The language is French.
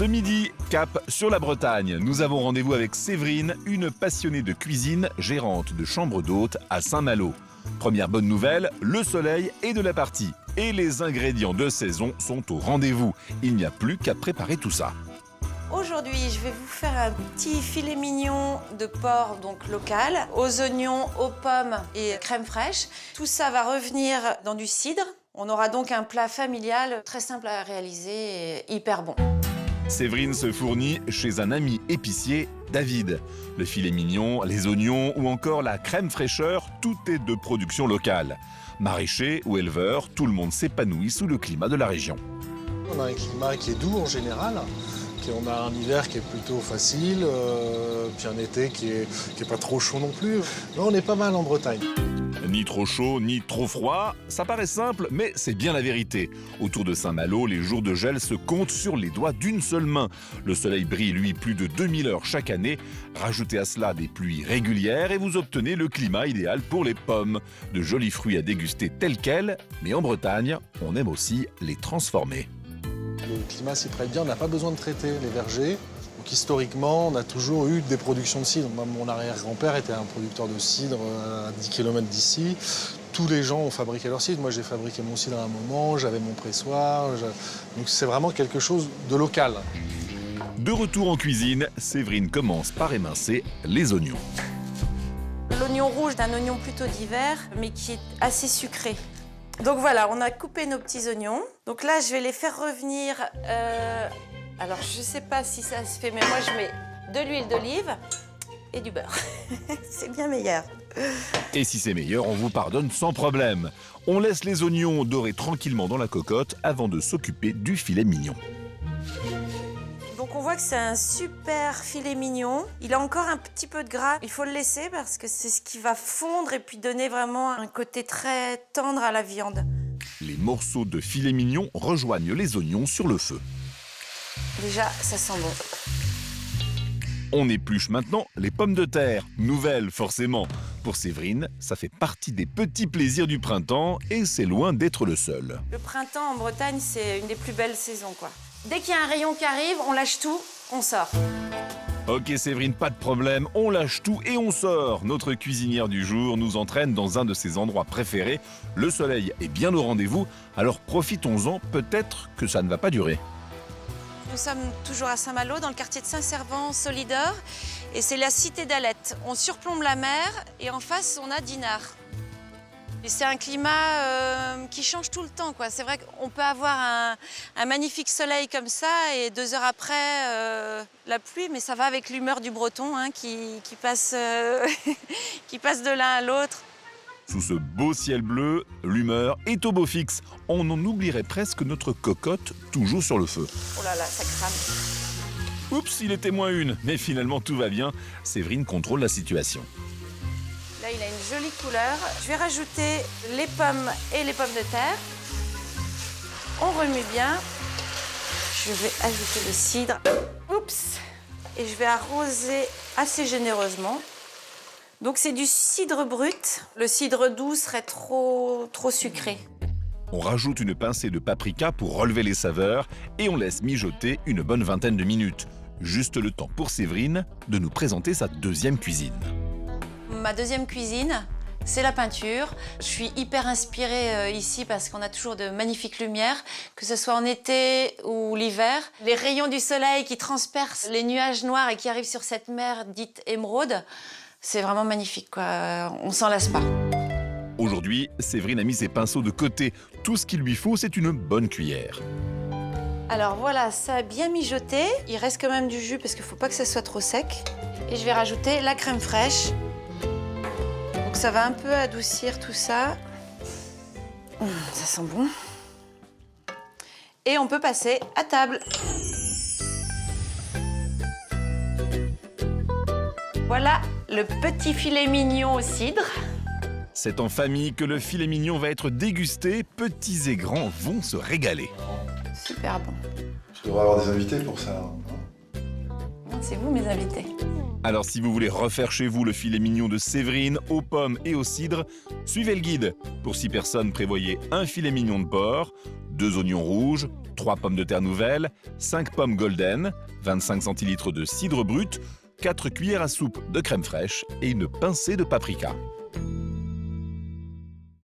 Ce midi, cap sur la Bretagne. Nous avons rendez-vous avec Séverine, une passionnée de cuisine, gérante de chambre d'hôte à Saint-Malo. Première bonne nouvelle, le soleil est de la partie. Et les ingrédients de saison sont au rendez-vous. Il n'y a plus qu'à préparer tout ça. Aujourd'hui, je vais vous faire un petit filet mignon de porc donc local, aux oignons, aux pommes et crème fraîche. Tout ça va revenir dans du cidre. On aura donc un plat familial très simple à réaliser et hyper bon. Séverine se fournit chez un ami épicier, David. Le filet mignon, les oignons ou encore la crème fraîcheur, tout est de production locale. Maraîcher ou éleveur, tout le monde s'épanouit sous le climat de la région. On a un climat qui est doux en général. On a un hiver qui est plutôt facile, puis un été qui est pas trop chaud non plus. Là, on est pas mal en Bretagne. Ni trop chaud, ni trop froid, ça paraît simple, mais c'est bien la vérité. Autour de Saint-Malo, les jours de gel se comptent sur les doigts d'une seule main. Le soleil brille, lui, plus de 2000 heures chaque année. Rajoutez à cela des pluies régulières et vous obtenez le climat idéal pour les pommes. De jolis fruits à déguster tels quels, mais en Bretagne, on aime aussi les transformer. Le climat s'y prête bien, on n'a pas besoin de traiter les vergers. Donc, historiquement, on a toujours eu des productions de cidre. Mon arrière-grand-père était un producteur de cidre à 10 km d'ici. Tous les gens ont fabriqué leur cidre. Moi, j'ai fabriqué mon cidre à un moment, j'avais mon pressoir. Donc c'est vraiment quelque chose de local. De retour en cuisine, Séverine commence par émincer les oignons. L'oignon rouge d'un oignon plutôt d'hiver, mais qui est assez sucré. Donc voilà, on a coupé nos petits oignons. Donc là, je vais les faire revenir. Alors, je sais pas si ça se fait, mais moi, je mets de l'huile d'olive et du beurre. C'est bien meilleur. Et si c'est meilleur, on vous pardonne sans problème. On laisse les oignons dorer tranquillement dans la cocotte avant de s'occuper du filet mignon. Donc on voit que c'est un super filet mignon. Il a encore un petit peu de gras. Il faut le laisser parce que c'est ce qui va fondre et puis donner vraiment un côté très tendre à la viande. Les morceaux de filet mignon rejoignent les oignons sur le feu. Déjà, ça sent bon. On épluche maintenant les pommes de terre. Nouvelles, forcément. Pour Séverine, ça fait partie des petits plaisirs du printemps et c'est loin d'être le seul. Le printemps en Bretagne, c'est une des plus belles saisons, quoi. Dès qu'il y a un rayon qui arrive, on lâche tout, on sort. Ok Séverine, pas de problème, on lâche tout et on sort. Notre cuisinière du jour nous entraîne dans un de ses endroits préférés. Le soleil est bien au rendez-vous, alors profitons-en, peut-être que ça ne va pas durer. Nous sommes toujours à Saint-Malo, dans le quartier de Saint-Servan-Solidor. Et c'est la cité d'Alette. On surplombe la mer et en face, on a Dinard. C'est un climat qui change tout le temps, quoi. C'est vrai qu'on peut avoir un magnifique soleil comme ça et 2 heures après, la pluie, mais ça va avec l'humeur du breton hein, qui passe de l'un à l'autre. Sous ce beau ciel bleu, l'humeur est au beau fixe. On en oublierait presque notre cocotte toujours sur le feu. Oh là là, ça crame. Oups, il était moins une, mais finalement tout va bien. Séverine contrôle la situation. Là, il a une jolie couleur. Je vais rajouter les pommes et les pommes de terre. On remue bien. Je vais ajouter le cidre. Oups! Et je vais arroser assez généreusement. Donc, c'est du cidre brut. Le cidre doux serait trop sucré. On rajoute une pincée de paprika pour relever les saveurs et on laisse mijoter une bonne vingtaine de minutes. Juste le temps pour Séverine de nous présenter sa deuxième cuisine. Ma deuxième cuisine, c'est la peinture. Je suis hyper inspirée ici parce qu'on a toujours de magnifiques lumières, que ce soit en été ou l'hiver. Les rayons du soleil qui transpercent les nuages noirs et qui arrivent sur cette mer dite émeraude, c'est vraiment magnifique, quoi. On s'en lasse pas. Aujourd'hui, Séverine a mis ses pinceaux de côté. Tout ce qu'il lui faut, c'est une bonne cuillère. Alors voilà, ça a bien mijoté. Il reste quand même du jus parce qu'il ne faut pas que ça soit trop sec. Et je vais rajouter la crème fraîche. Donc ça va un peu adoucir tout ça. Ça sent bon. Et on peut passer à table. Voilà le petit filet mignon au cidre. C'est en famille que le filet mignon va être dégusté. Petits et grands vont se régaler. Super bon. Je devrais avoir des invités pour ça. C'est vous mes invités. Alors si vous voulez refaire chez vous le filet mignon de Séverine, aux pommes et au cidre, suivez le guide. Pour 6 personnes, prévoyez un filet mignon de porc, 2 oignons rouges, 3 pommes de terre nouvelles, 5 pommes golden, 25 centilitres de cidre brut, 4 cuillères à soupe de crème fraîche et une pincée de paprika.